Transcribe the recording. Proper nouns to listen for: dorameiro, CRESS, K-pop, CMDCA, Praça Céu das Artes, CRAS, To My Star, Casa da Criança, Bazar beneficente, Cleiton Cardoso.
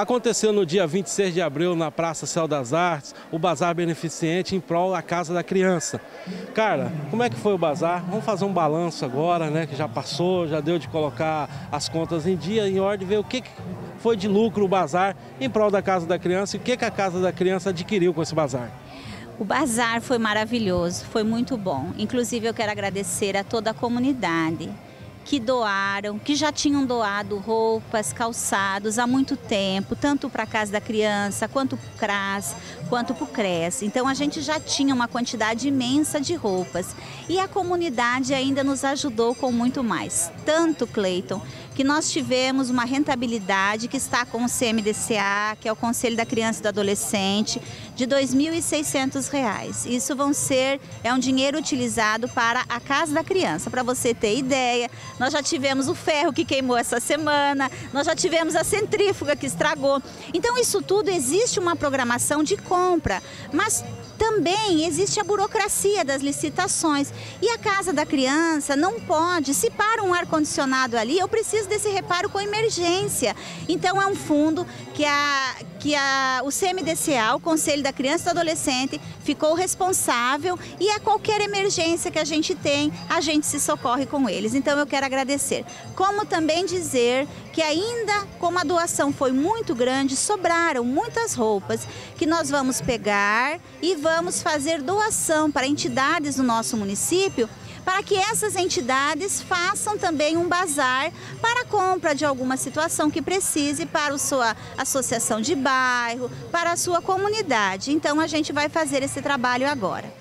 Aconteceu no dia 26 de abril, na Praça Céu das Artes, o Bazar Beneficente em prol da Casa da Criança. Cara, como é que foi o bazar? Vamos fazer um balanço agora, né, que já passou, já deu de colocar as contas em dia, em ordem, ver o que foi de lucro o bazar em prol da Casa da Criança e o que a Casa da Criança adquiriu com esse bazar. O bazar foi maravilhoso, foi muito bom. Inclusive, eu quero agradecer a toda a comunidade que doaram, que já tinham doado roupas, calçados há muito tempo, tanto para a Casa da Criança, quanto para o CRAS, quanto para o CRESS. Então a gente já tinha uma quantidade imensa de roupas e a comunidade ainda nos ajudou com muito mais. Tanto, Cleiton, que nós tivemos uma rentabilidade que está com o CMDCA, que é o Conselho da Criança e do Adolescente, de R$ 2.600. Isso é um dinheiro utilizado para a Casa da Criança. Para você ter ideia, nós já tivemos o ferro que queimou essa semana, nós já tivemos a centrífuga que estragou. Então isso tudo existe uma programação de compra, mas também existe a burocracia das licitações. E a Casa da Criança não pode, se para um ar-condicionado ali, eu preciso desse reparo com emergência. Então é um fundo que o CMDCA, o Conselho da Criança e do Adolescente, ficou responsável, e a qualquer emergência que a gente tem, a gente se socorre com eles. Então eu quero agradecer. Como também dizer que ainda, como a doação foi muito grande, sobraram muitas roupas que nós vamos pegar e vamos fazer doação para entidades do nosso município, para que essas entidades façam também um bazar para a compra de alguma situação que precise para a sua associação de bairro, para a sua comunidade. Então a gente vai fazer esse trabalho agora.